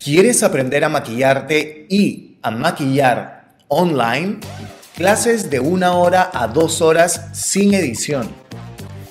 ¿Quieres aprender a maquillarte y a maquillar online? Clases de 1 hora a 2 horas sin edición.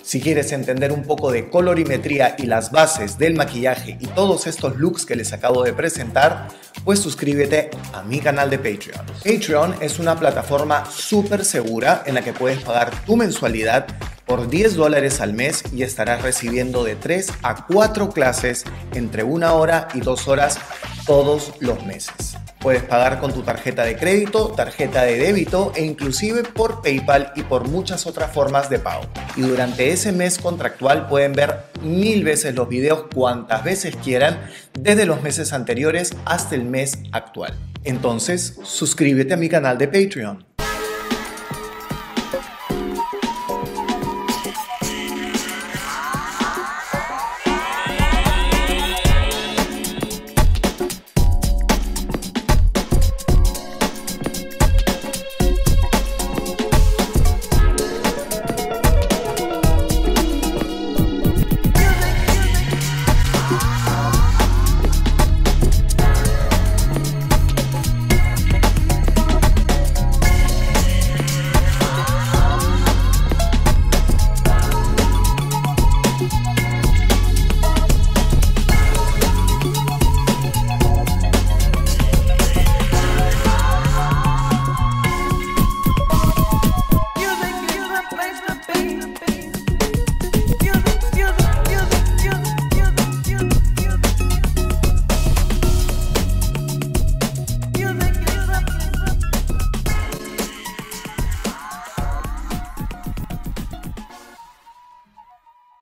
Si quieres entender un poco de colorimetría y las bases del maquillaje y todos estos looks que les acabo de presentar, pues suscríbete a mi canal de Patreon. Patreon es una plataforma súper segura en la que puedes pagar tu mensualidad por $10 al mes y estarás recibiendo de 3 a 4 clases entre 1 hora y 2 horas todos los meses. Puedes pagar con tu tarjeta de crédito, tarjeta de débito e inclusive por PayPal y por muchas otras formas de pago. Y durante ese mes contractual pueden ver 1000 veces los videos cuantas veces quieran, desde los meses anteriores hasta el mes actual. Entonces, suscríbete a mi canal de Patreon.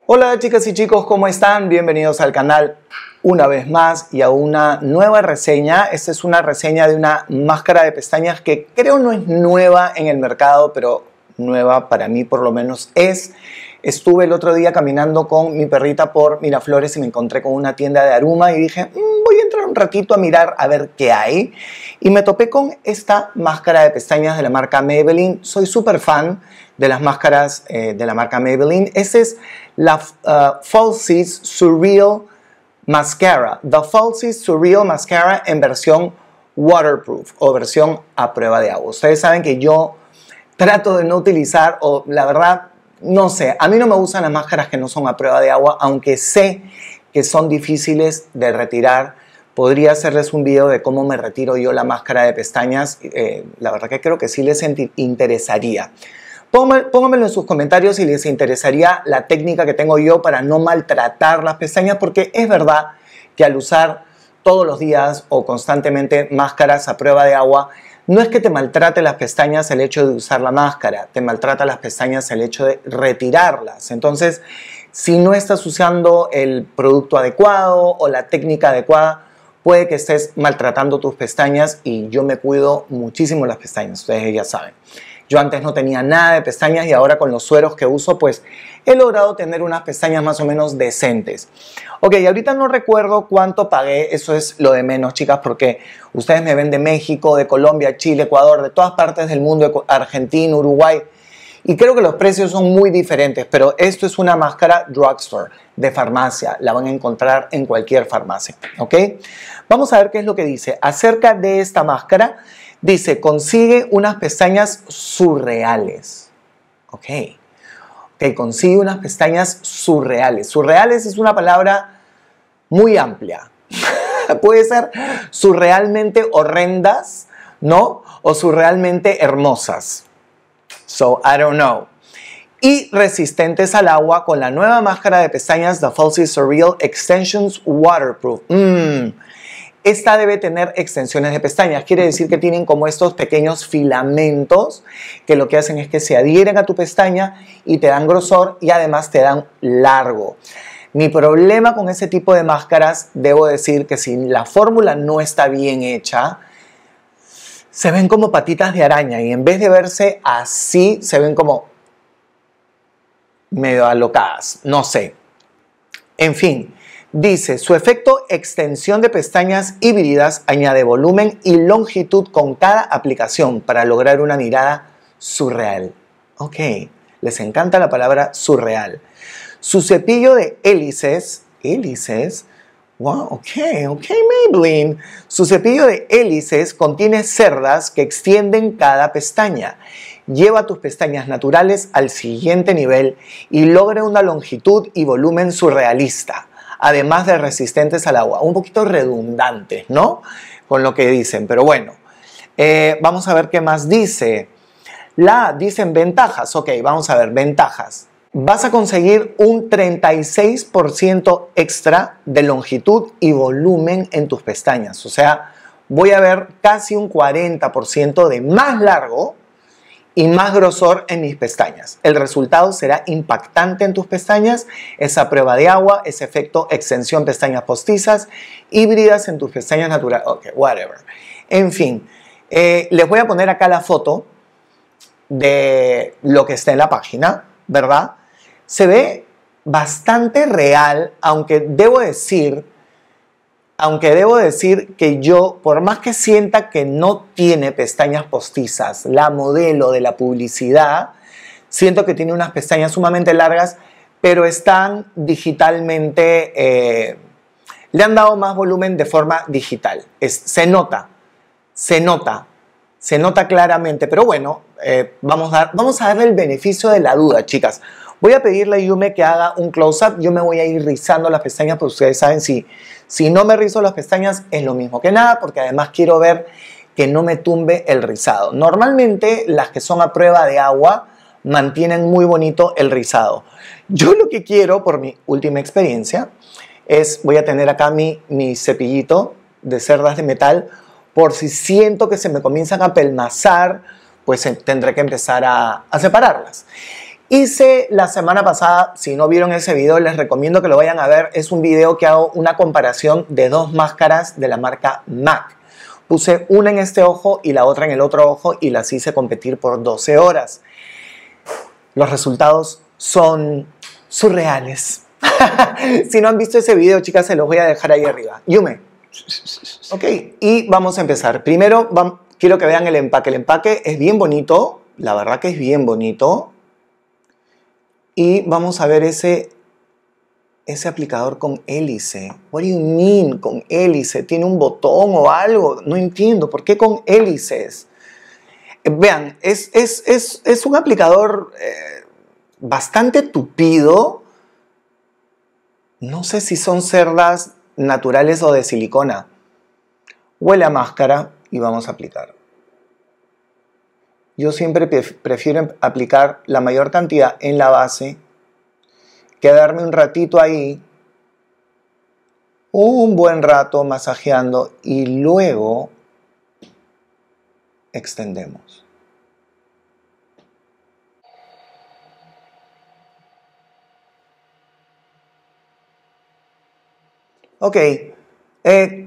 Hola chicas y chicos, ¿cómo están? Bienvenidos al canal una vez más y a una nueva reseña. Esta es una reseña de una máscara de pestañas que creo no es nueva en el mercado, pero nueva para mí por lo menos es. Estuve el otro día caminando con mi perrita por Miraflores y me encontré con una tienda de Aruma y dije, voy a entrar un ratito a mirar a ver qué hay. Y me topé con esta máscara de pestañas de la marca Maybelline. Soy súper fan de las máscaras de la marca Maybelline. Esta es la Falsies Surreal Mascara. The Falsies Surreal Mascara en versión waterproof o versión a prueba de agua. Ustedes saben que yo trato de no utilizar, o la verdad, no sé. A mí no me gustan las máscaras que no son a prueba de agua, aunque sé que son difíciles de retirar. Podría hacerles un video de cómo me retiro yo la máscara de pestañas. La verdad que creo que sí les interesaría. Pónganmelo en sus comentarios si les interesaría la técnica que tengo yo para no maltratar las pestañas, porque es verdad que al usar todos los días o constantemente máscaras a prueba de agua, no es que te maltrate las pestañas el hecho de usar la máscara, te maltrata las pestañas el hecho de retirarlas. Entonces, si no estás usando el producto adecuado o la técnica adecuada, puede que estés maltratando tus pestañas, y yo me cuido muchísimo las pestañas, ustedes ya saben. Yo antes no tenía nada de pestañas y ahora con los sueros que uso, pues he logrado tener unas pestañas más o menos decentes. Ok, ahorita no recuerdo cuánto pagué, eso es lo de menos, chicas, porque ustedes me ven de México, de Colombia, Chile, Ecuador, de todas partes del mundo, Argentina, Uruguay, y creo que los precios son muy diferentes, pero esto es una máscara drugstore, de farmacia, la van a encontrar en cualquier farmacia, ¿ok? Vamos a ver qué es lo que dice acerca de esta máscara. Dice, consigue unas pestañas surreales. Ok. Ok, consigue unas pestañas surreales. Surreales es una palabra muy amplia. Puede ser surrealmente horrendas, ¿no? O surrealmente hermosas. So, I don't know. Y resistentes al agua con la nueva máscara de pestañas The Falsies Surreal Extensions Waterproof. Esta debe tener extensiones de pestañas, quiere decir que tienen como estos pequeños filamentos que lo que hacen es que se adhieren a tu pestaña y te dan grosor y además te dan largo. Mi problema con ese tipo de máscaras, debo decir que si la fórmula no está bien hecha, se ven como patitas de araña y en vez de verse así, se ven como medio alocadas, no sé. En fin. Dice, su efecto extensión de pestañas híbridas añade volumen y longitud con cada aplicación para lograr una mirada surreal. Ok, les encanta la palabra surreal. Su cepillo de hélices, Wow, ok, Maybelline. Su cepillo de hélices contiene cerdas que extienden cada pestaña. Lleva tus pestañas naturales al siguiente nivel y logra una longitud y volumen surrealista, además de resistentes al agua. Un poquito redundantes, ¿no? Con lo que dicen, pero bueno. Vamos a ver qué más dice. Dicen ventajas. Ok, vamos a ver, ventajas. Vas a conseguir un 36% extra de longitud y volumen en tus pestañas. O sea, voy a ver casi un 40% de más largo y más grosor en mis pestañas. El resultado será impactante en tus pestañas. Esa prueba de agua, ese efecto extensión pestañas postizas, híbridas en tus pestañas naturales. Ok, whatever. En fin, les voy a poner acá la foto de lo que está en la página, ¿verdad? Se ve bastante real, aunque debo decir que yo, por más que sienta que no tiene pestañas postizas, la modelo de la publicidad, siento que tiene unas pestañas sumamente largas, pero están digitalmente, le han dado más volumen de forma digital. Se nota claramente, pero bueno, vamos a darle el beneficio de la duda, chicas. Voy a pedirle a Yume que haga un close-up. Yo me voy a ir rizando las pestañas, porque ustedes saben, si no me rizo las pestañas es lo mismo que nada, porque además quiero ver que no me tumbe el rizado. Normalmente las que son a prueba de agua mantienen muy bonito el rizado. Yo lo que quiero, por mi última experiencia, es, voy a tener acá mi cepillito de cerdas de metal, por si siento que se me comienzan a pelmazar, pues tendré que empezar a separarlas. Hice la semana pasada, si no vieron ese video, les recomiendo que lo vayan a ver. Es un video que hago una comparación de dos máscaras de la marca MAC. Puse una en este ojo y la otra en el otro ojo y las hice competir por 12 horas. Los resultados son surreales. Si no han visto ese video, chicas, se los voy a dejar ahí arriba. Yume. Ok, y vamos a empezar. Primero quiero que vean el empaque. El empaque es bien bonito, la verdad que es bien bonito. Y vamos a ver ese aplicador con hélice. What do you mean con hélice? ¿Tiene un botón o algo? No entiendo, ¿por qué con hélices? Vean, es un aplicador bastante tupido. No sé si son cerdas naturales o de silicona. Huele a máscara y vamos a aplicar. Yo siempre prefiero aplicar la mayor cantidad en la base, quedarme un ratito ahí, un buen rato masajeando y luego extendemos. Ok,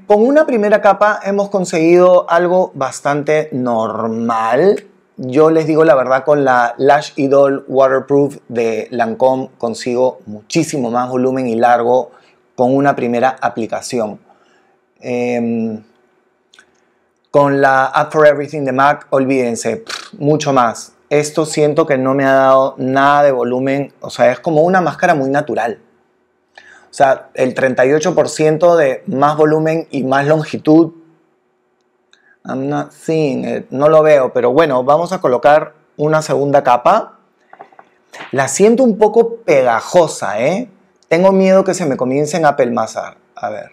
con una primera capa hemos conseguido algo bastante normal. Yo les digo la verdad, con la Lash Idol Waterproof de Lancome consigo muchísimo más volumen y largo con una primera aplicación. Con la App for Everything de MAC, olvídense, mucho más. Esto siento que no me ha dado nada de volumen, o sea, es como una máscara muy natural. O sea, el 38% de más volumen y más longitud. I'm not seeing it. No lo veo, pero bueno, vamos a colocar una segunda capa. La siento un poco pegajosa, ¿eh? Tengo miedo que se me comiencen a pelmazar. A ver.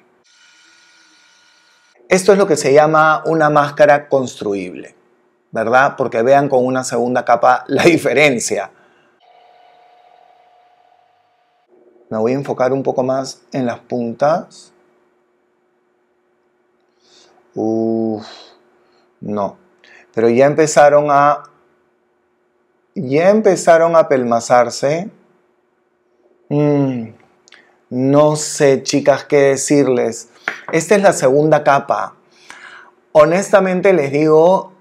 Esto es lo que se llama una máscara construible, ¿verdad? Porque vean con una segunda capa la diferencia. Me voy a enfocar un poco más en las puntas. Uff, no. Pero ya empezaron a pelmazarse. No sé, chicas, qué decirles. Esta es la segunda capa. Honestamente les digo,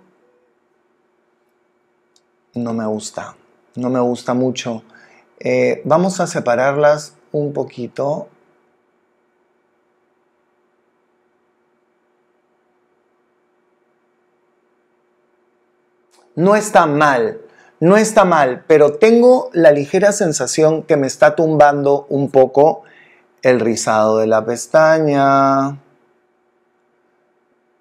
no me gusta mucho. Vamos a separarlas un poquito. No está mal, pero tengo la ligera sensación que me está tumbando un poco el rizado de la pestaña.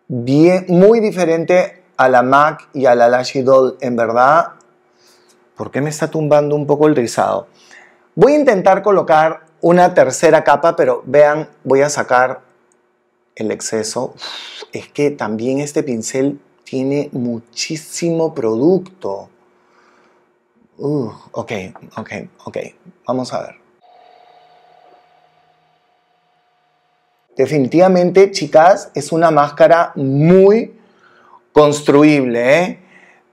Bien, muy diferente a la MAC y a la Lash Idol, en verdad. ¿Por qué me está tumbando un poco el rizado? Voy a intentar colocar una tercera capa, pero vean, voy a sacar el exceso. Es que también este pincel tiene muchísimo producto. Ok. Vamos a ver. Definitivamente, chicas, es una máscara muy construible, ¿eh?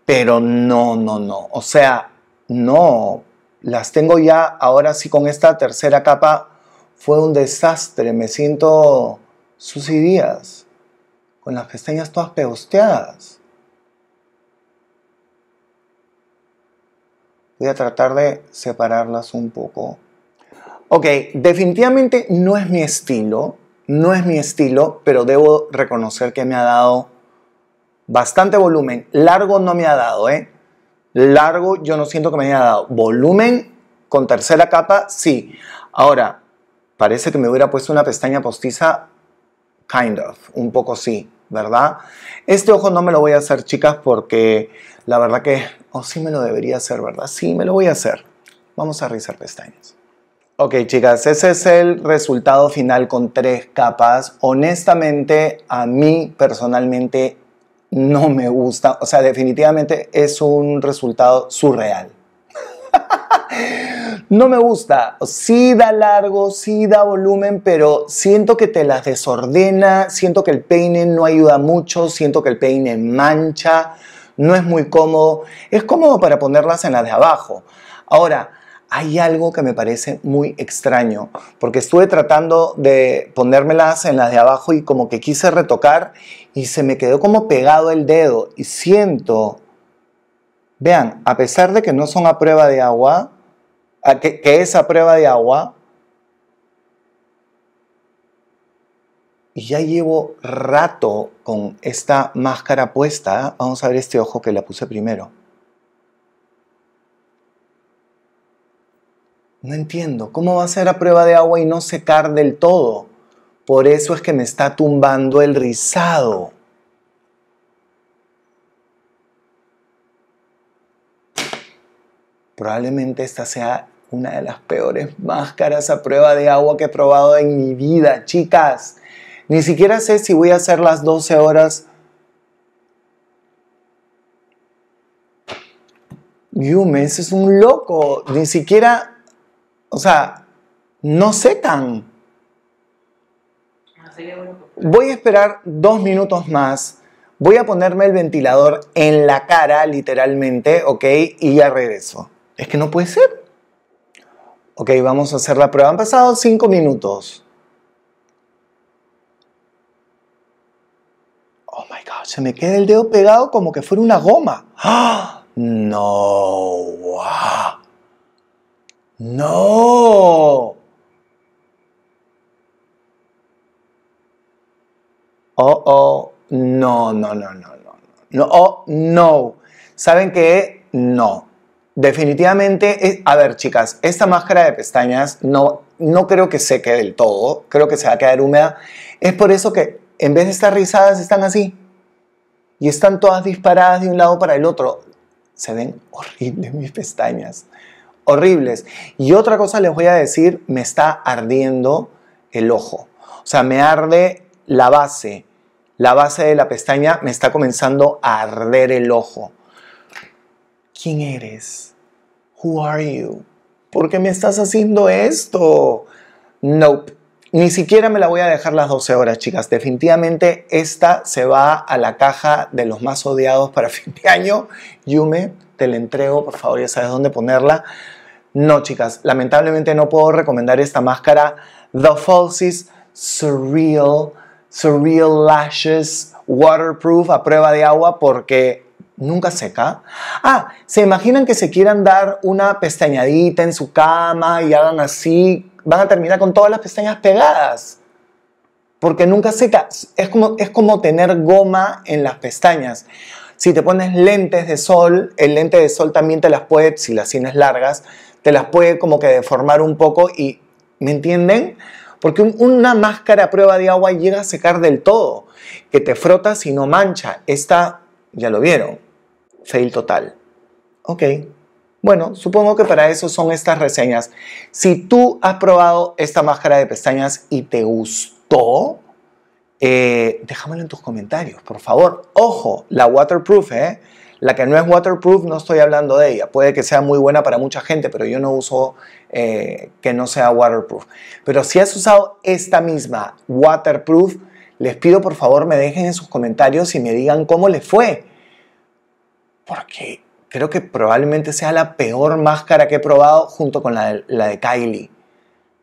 Pero no. O sea, no. Las tengo ya, ahora sí, con esta tercera capa. Fue un desastre. Me siento Susy Díaz, con las pestañas todas pegosteadas. Voy a tratar de separarlas un poco. Ok, definitivamente no es mi estilo. No es mi estilo, pero debo reconocer que me ha dado bastante volumen. Largo no me ha dado, ¿eh? Largo yo no siento que me haya dado. Volumen con tercera capa, sí. Ahora, parece que me hubiera puesto una pestaña postiza, kind of, un poco sí, ¿verdad? Este ojo no me lo voy a hacer, chicas, porque la verdad que... Oh, sí me lo debería hacer, ¿verdad? Sí, me lo voy a hacer. Vamos a rizar pestañas. Ok, chicas, ese es el resultado final con tres capas. Honestamente, a mí personalmente no me gusta. O sea, definitivamente es un resultado surreal. No me gusta. Sí da largo, sí da volumen, pero siento que te las desordena. Siento que el peine no ayuda mucho. Siento que el peine mancha. No es muy cómodo. Es cómodo para ponerlas en las de abajo. Ahora, hay algo que me parece muy extraño, porque estuve tratando de ponérmelas en las de abajo y como que quise retocar y se me quedó como pegado el dedo y siento, vean, a pesar de que no son a prueba de agua, que es a prueba de agua, y ya llevo rato con esta máscara puesta. Vamos a ver este ojo que la puse primero. No entiendo, ¿cómo va a ser a prueba de agua y no secar del todo? Por eso es que me está tumbando el rizado. Probablemente esta sea una de las peores máscaras a prueba de agua que he probado en mi vida, chicas. Ni siquiera sé si voy a hacer las 12 horas. Yumes es un loco, ni siquiera... O sea, no secan. Voy a esperar 2 minutos más. Voy a ponerme el ventilador en la cara, literalmente, ¿ok? Y ya regreso. Es que no puede ser. Ok, vamos a hacer la prueba. Han pasado 5 minutos. Oh my God, se me queda el dedo pegado como que fuera una goma. ¡Ah! No, wow. ¡No! No, oh, no. ¿Saben qué? No. Definitivamente, a ver, chicas, esta máscara de pestañas no creo que seque del todo. Creo que se va a quedar húmeda. Es por eso que en vez de estar rizadas, están así. Y están todas disparadas de un lado para el otro. Se ven horribles mis pestañas. Horribles. Y otra cosa les voy a decir, me está ardiendo el ojo. O sea, me arde la base. La base de la pestaña me está comenzando a arder el ojo. ¿Quién eres? Who are you? ¿Por qué me estás haciendo esto? Nope. Ni siquiera me la voy a dejar las 12 horas, chicas. Definitivamente esta se va a la caja de los más odiados para fin de año. Yume, te la entrego, por favor, ya sabes dónde ponerla. No, chicas, lamentablemente no puedo recomendar esta máscara. The Falsies Surreal Lashes Waterproof a prueba de agua porque nunca seca. Ah, ¿se imaginan que se quieran dar una pestañadita en su cama y hagan así? Van a terminar con todas las pestañas pegadas porque nunca seca. Es como tener goma en las pestañas. Si te pones lentes de sol, el lente de sol también te las puede, si las tienes largas, te las puede como que deformar un poco y, ¿me entienden? Porque una máscara a prueba de agua llega a secar del todo, que te frotas y no mancha. Esta, ya lo vieron, fail total. Ok, bueno, supongo que para eso son estas reseñas. Si tú has probado esta máscara de pestañas y te gustó, déjamelo en tus comentarios, por favor. Ojo, la waterproof, la que no es waterproof, no estoy hablando de ella. Puede que sea muy buena para mucha gente, pero yo no uso que no sea waterproof. Pero si has usado esta misma waterproof, les pido por favor me dejen en sus comentarios y me digan cómo les fue. Porque creo que probablemente sea la peor máscara que he probado junto con la de Kylie.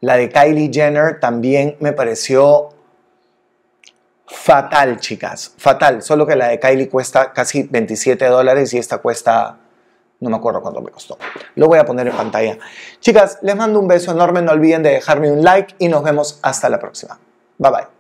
La de Kylie Jenner también me pareció fatal, chicas, fatal. Solo que la de Kylie cuesta casi $27 y esta cuesta, no me acuerdo cuánto me costó. Lo voy a poner en pantalla. Chicas, les mando un beso enorme. No olviden de dejarme un like y nos vemos hasta la próxima. Bye bye.